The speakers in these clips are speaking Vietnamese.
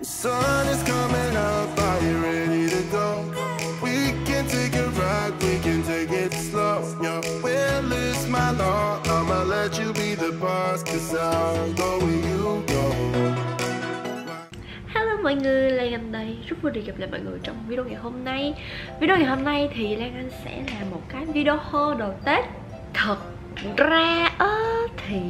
Hello mọi người, Lan Anh đây. Rất vui được gặp lại mọi người trong video ngày hôm nay. Video ngày hôm nay thì Lan Anh sẽ làm một cái video haul đồ Tết. Thật ra thì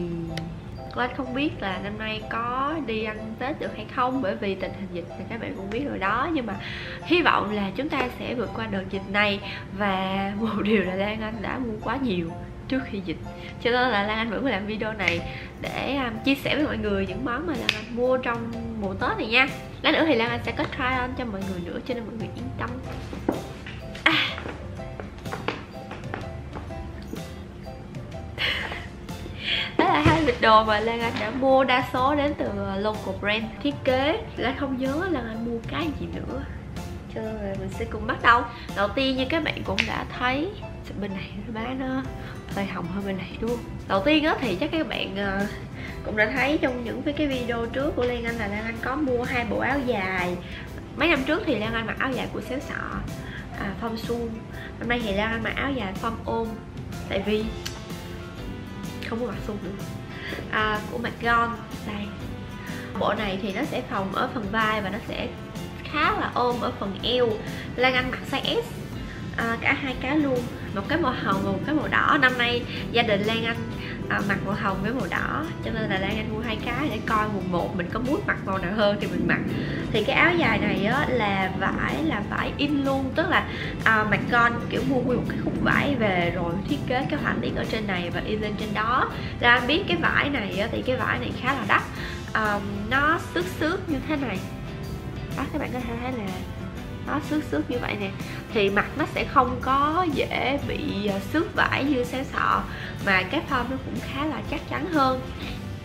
Lan không biết là năm nay có đi ăn Tết được hay không, bởi vì tình hình dịch thì các bạn cũng biết rồi đó. Nhưng mà hy vọng là chúng ta sẽ vượt qua đợt dịch này. Và một điều là Lan Anh đã mua quá nhiều trước khi dịch, cho nên là Lan Anh vẫn làm video này để chia sẻ với mọi người những món mà Lan Anh mua trong mùa Tết này nha. Lát nữa thì Lan Anh sẽ có try on cho mọi người nữa, cho nên mọi người yên tâm. Đó là hai bịch đồ mà Lan Anh đã mua, đa số đến từ local brand. Thiết kế Lan không nhớ Lan Anh mua cái gì nữa, cho nên là mình sẽ cùng bắt đầu. Đầu tiên như các bạn cũng đã thấy, bên này má nó hơi hồng hơn bên này đúng không? Đầu tiên đó thì chắc các bạn cũng đã thấy trong những cái video trước của Lan Anh là Lan Anh có mua hai bộ áo dài. Mấy năm trước thì Lan Anh mặc áo dài của xéo sọ form suông, năm nay thì Lan Anh mặc áo dài form ôm, tại vì không có mặc suông nữa, của McGon. Đây, bộ này thì nó sẽ phồng ở phần vai và nó sẽ khá là ôm ở phần eo. Lan Anh mặc size S, cả hai cái luôn, một cái màu hồng và một cái màu đỏ. Năm nay gia đình Lan Anh mặc màu hồng với màu đỏ, cho nên là Lan Anh mua hai cái để coi mùng 1 mình có muốn mặc màu nào hơn thì mình mặc. Thì cái áo dài này á, là vải in luôn, tức là mặc con kiểu mua nguyên một cái khúc vải về rồi thiết kế cái họa tiết ở trên này và in lên trên đó. Là anh biết cái vải này á, thì cái vải này khá là đắt, nó xước xước như thế này đó, các bạn có thể thấy là nó xước xước như vậy nè, thì mặt nó sẽ không có dễ bị xước vải như xéo sọ, mà cái form nó cũng khá là chắc chắn hơn.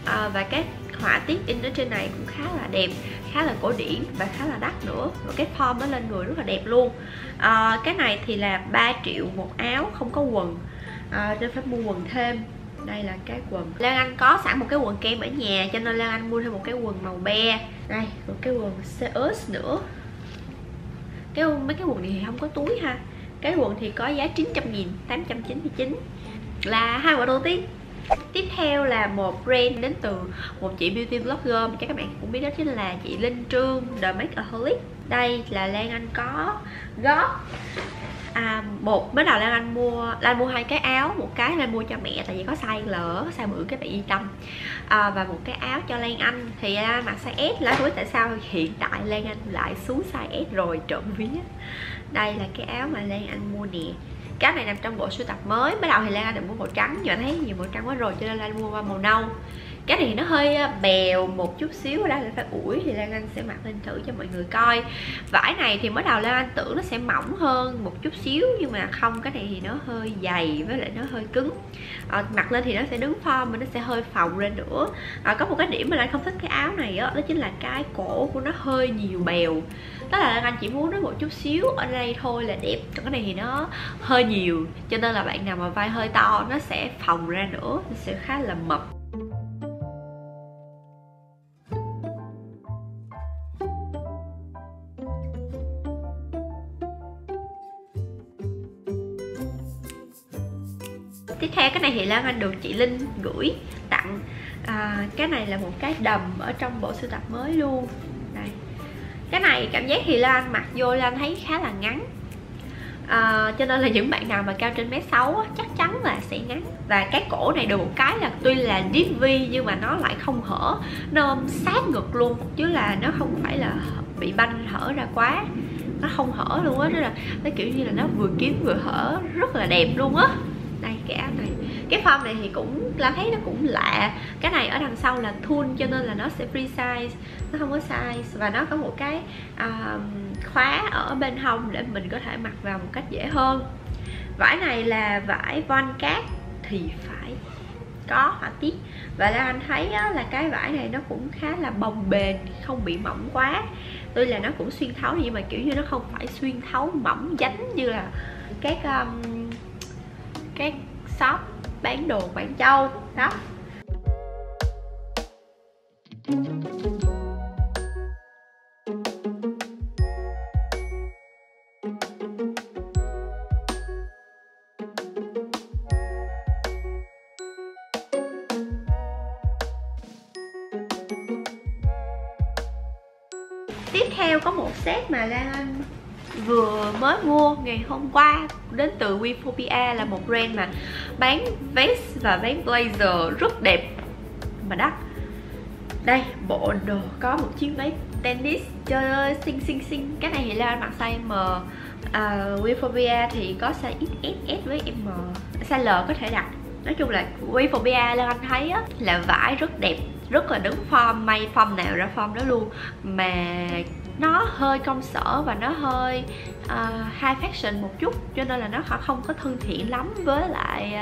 Và cái họa tiết in ở trên này cũng khá là đẹp, khá là cổ điển và khá là đắt nữa. Và cái form nó lên người rất là đẹp luôn. Cái này thì là 3 triệu một áo, không có quần, nên phải mua quần thêm. Đây là cái quần, Lan Anh có sẵn một cái quần kem ở nhà, cho nên Lan Anh mua thêm một cái quần màu be. Đây, một cái quần CS nữa. Mấy cái quần này thì không có túi ha. Cái quần thì có giá 900.000, 899. Là hai bộ đầu tiên. Tiếp theo là một brand đến từ một chị beauty blogger, các bạn cũng biết đó chính là chị Linh Trương, The Make a Holiday. Đây là Lan Anh có gót. Mới đầu Lan mua hai cái áo, một cái Lan mua cho mẹ tại vì có size L, size bự các bạn yên tâm, và một cái áo cho Lan Anh thì Lan mặc size S. Lan không biết tại sao hiện tại Lan Anh lại xuống size S rồi, trộm vía. Đây là cái áo mà Lan Anh mua nè, cái này nằm trong bộ sưu tập mới. Mới đầu thì Lan Anh định mua màu trắng, giờ thấy nhiều màu trắng quá rồi cho nên Lan mua qua màu nâu. Cái này nó hơi bèo một chút xíu, đó là phải ủi, thì Lan Anh sẽ mặc lên thử cho mọi người coi. Vải này thì mới đầu Lan Anh tưởng nó sẽ mỏng hơn một chút xíu, nhưng mà không, cái này thì nó hơi dày với lại nó hơi cứng. Mặc lên thì nó sẽ đứng form mà nó sẽ hơi phồng lên nữa. Có một cái điểm mà Lan không thích cái áo này đó, đó chính là cái cổ của nó hơi nhiều bèo. Tức là Lan Anh chỉ muốn nó một chút xíu ở đây thôi là đẹp, còn cái này thì nó hơi nhiều, cho nên là bạn nào mà vai hơi to nó sẽ phồng ra nữa, nó sẽ khá là mập. Tiếp theo cái này thì Lan Anh được chị Linh gửi tặng. Cái này là một cái đầm ở trong bộ sưu tập mới luôn. Đây, cái này cảm giác thì Lan Anh mặc vô Lan Anh thấy khá là ngắn, cho nên là những bạn nào mà cao trên 1m6 chắc chắn là sẽ ngắn. Và cái cổ này được một cái là tuy là deep V nhưng mà nó lại không hở, nó ôm sát ngực luôn, chứ là nó không phải là bị banh hở ra quá, nó không hở luôn á, tức là nó kiểu như là nó vừa kín vừa hở, rất là đẹp luôn á. Đây cái áo này, cái form này thì cũng Lan thấy nó cũng lạ. Cái này ở đằng sau là thun cho nên là nó sẽ free size, nó không có size, và nó có một cái khóa ở bên hông để mình có thể mặc vào một cách dễ hơn. Vải này là vải von cát thì phải có họa tiết, và Lan Anh thấy á, là cái vải này nó cũng khá là bồng bềnh, không bị mỏng quá. Tuy là nó cũng xuyên thấu nhưng mà kiểu như nó không phải xuyên thấu mỏng dánh như là các shop bán đồ Quảng Châu đó. Tiếp theo có một set mà Lan Anh vừa mới mua ngày hôm qua đến từ Wephobia, là một brand mà bán vest và váy blazer rất đẹp mà đắt. Đây, bộ đồ có một chiếc váy tennis, trời ơi xinh xinh xinh. Cái này thì Lan Anh mặc size M, Wephobia thì có size XS với M, size L có thể đặt. Nói chung là Wephobia Lan Anh thấy á, là vải rất đẹp, rất là đứng form, may form nào ra form đó luôn, mà nó hơi công sở và nó hơi high fashion một chút, cho nên là nó không có thân thiện lắm với lại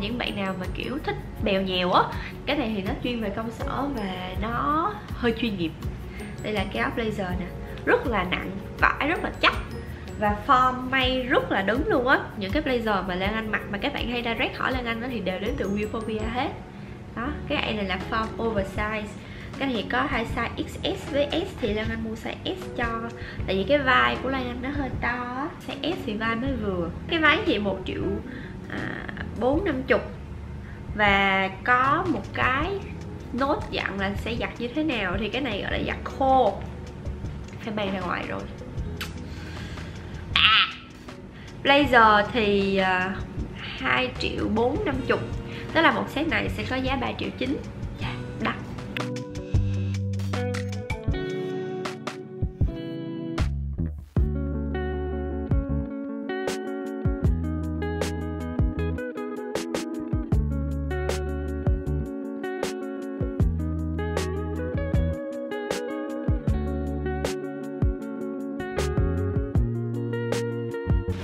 những bạn nào mà kiểu thích bèo nhèo á. Cái này thì nó chuyên về công sở và nó hơi chuyên nghiệp. Đây là cái áo blazer nè, rất là nặng, vải rất là chắc và form may rất là đứng luôn á. Những cái blazer mà Lan Anh mặc mà các bạn hay direct hỏi Lan Anh đó thì đều đến từ Wephobia hết. Đó, cái này là form oversize. Cái này có hai size XS với S, thì Lan Anh mua size S cho, tại vì cái vai của Lan Anh nó hơi to, size S thì vai mới vừa. Cái váy thì 1.450.000 và có một cái nốt dặn là sẽ giặt như thế nào, thì cái này gọi là giặt khô, phải mang ra ngoài rồi. Blazer thì 2.450.000, tức là một set này sẽ có giá 3.900.000. Đắt.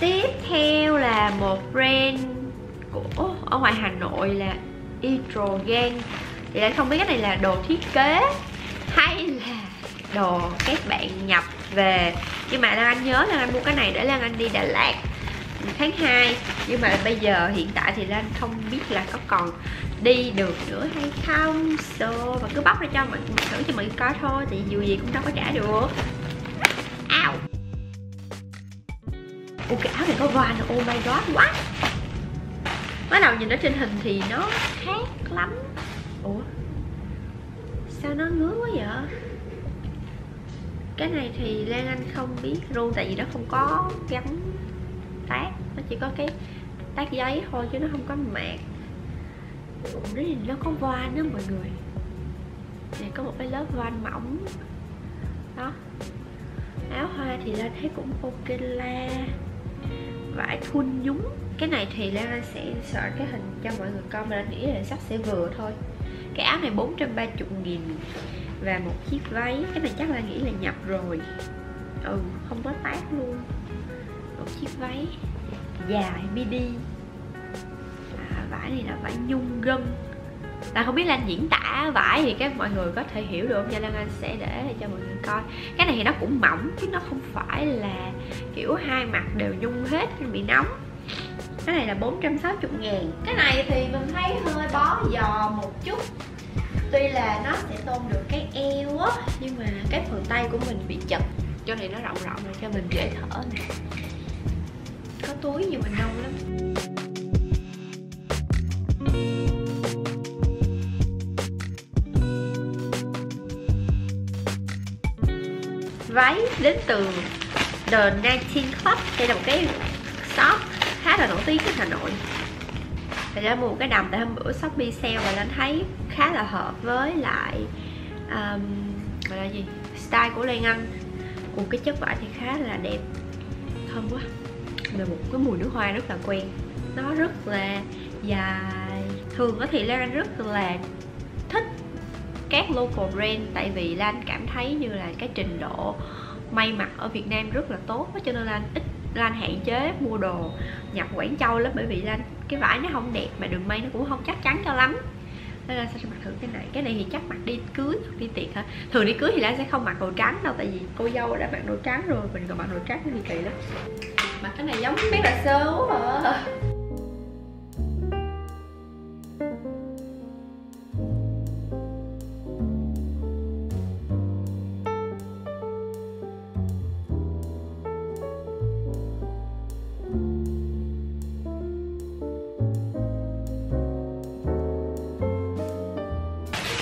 Tiếp theo là một brand của ở ngoài Hà Nội là Etro Gang. Thì lại không biết cái này là đồ thiết kế hay là đồ các bạn nhập về, nhưng mà Lan Anh nhớ là Lan Anh mua cái này để Lan Anh đi Đà Lạt tháng 2. Nhưng mà bây giờ hiện tại thì Lan Anh không biết là có còn đi được nữa hay không, so và cứ bóc ra cho mình thử cho mình coi thôi, thì dù gì cũng đâu có trả được. Ow. Ủa, cái áo này có voan, oh my god, quá. Mới đầu nhìn ở trên hình thì nó khác lắm. Ủa, sao nó ngứa quá vậy? Cái này thì Lan Anh không biết luôn, tại vì nó không có gắn tag, nó chỉ có cái tag giấy thôi chứ nó không có mạc. Ủa, nó có voan đó mọi người. Này có một cái lớp voan mỏng. Đó. Áo hoa thì Lan thấy cũng ok la, vải thun nhúng. Cái này thì Lan sẽ sợ cái hình cho mọi người coi, mà Lan nghĩ là sắp sẽ vừa thôi. Cái áo này 430.000 và một chiếc váy. Cái này chắc là nghĩ là nhập rồi, ừ không có tag luôn. Một chiếc váy dài midi, vải này là vải nhung gân. Là không biết Lan diễn tả vải thì các mọi người có thể hiểu được, cho nên Lan sẽ để cho mọi người coi. Cái này thì nó cũng mỏng chứ nó không phải là kiểu hai mặt đều nhung hết bị nóng. Cái này là 460.000. Cái này thì mình thấy hơi bó giò một chút, tuy là nó sẽ tôn được cái eo á, nhưng mà cái phần tay của mình bị chật. Chỗ này nó rộng rộng là cho mình dễ thở nè. Có túi nhiều mình đông lắm. Váy đến từ The 19 Club. Đây là một cái shop khá là nổi tiếng ở Hà Nội. Mình đã mua một cái đầm tại hôm bữa Shopee sale và Lan thấy khá là hợp với lại gọi là gì? Style của Lan Anh. Cùng cái chất vải thì khá là đẹp. Thơm quá. Là một cái mùi nước hoa rất là quen. Nó rất là dài. Thường thì Lan Anh rất là thích các local brand, tại vì Lan cảm thấy như là cái trình độ may mặc ở Việt Nam rất là tốt, cho nên Lan hạn chế mua đồ nhập Quảng Châu lắm, bởi vì Lan cái vải nó không đẹp mà đường may nó cũng không chắc chắn cho lắm. Nên Lan sẽ mặc thử cái này. Cái này thì chắc mặc đi cưới hoặc đi tiệc hả? Thường đi cưới thì Lan sẽ không mặc đồ trắng đâu, tại vì cô dâu đã mặc đồ trắng rồi, mình còn mặc đồ trắng thì kỳ lắm. Mặc cái này giống biết là xấu mà.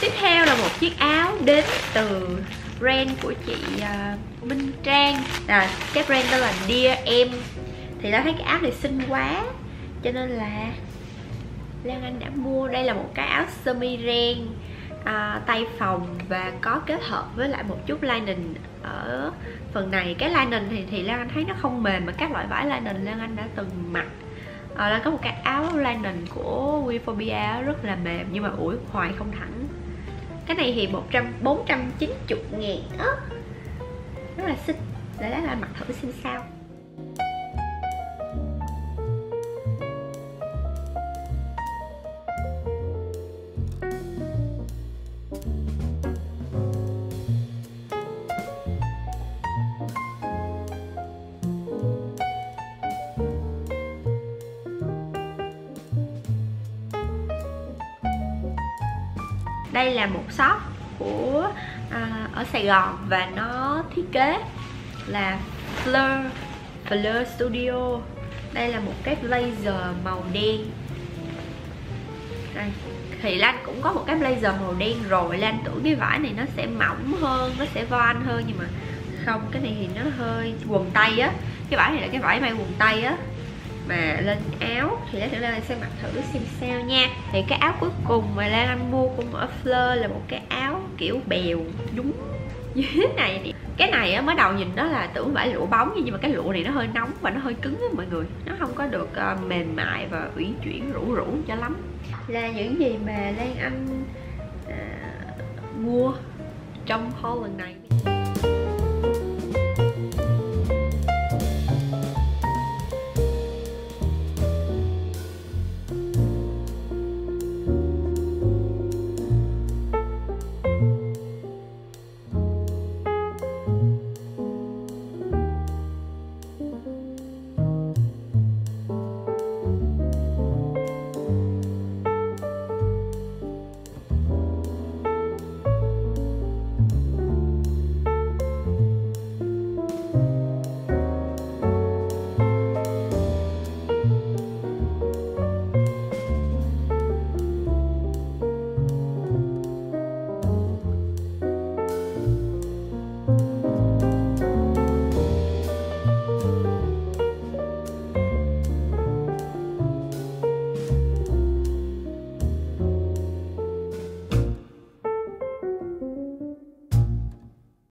Tiếp theo là một chiếc áo đến từ brand của chị Minh Trang là cái brand đó là Dear Em. Thì đã thấy cái áo này xinh quá cho nên là Lan Anh đã mua. Đây là một cái áo sơ mi ren tay phòng và có kết hợp với lại một chút lining ở phần này. Cái lining thì Lan Anh thấy nó không mềm, mà các loại vải lining Lan Anh đã từng mặc. Lan có một cái áo lining của Wephobia rất là mềm nhưng mà ủi hoài không thẳng. Cái này thì 490.000 á, rất là xinh. Để Lan Anh mặc thử xem sao. Đây là một shop của ở Sài Gòn và nó thiết kế là Fleur Studio. Đây là một cái blazer màu đen. Đây. Thì Lan cũng có một cái blazer màu đen rồi. Lan tưởng cái vải này nó sẽ mỏng hơn, nó sẽ voan hơn nhưng mà không, cái này thì nó hơi quần tây á. Cái vải này là cái vải may quần tây á. Mà lên áo thì Lan Anh sẽ mặc thử xem sao nha. Thì cái áo cuối cùng mà Lan Anh mua cũng ở Fleur là một cái áo kiểu bèo đúng như thế này. Cái này mới đầu nhìn nó là tưởng phải lụa bóng nhưng mà cái lụa này nó hơi nóng và nó hơi cứng á mọi người. Nó không có được mềm mại và uyển chuyển rũ cho lắm. Là những gì mà Lan Anh mua trong haul lần này.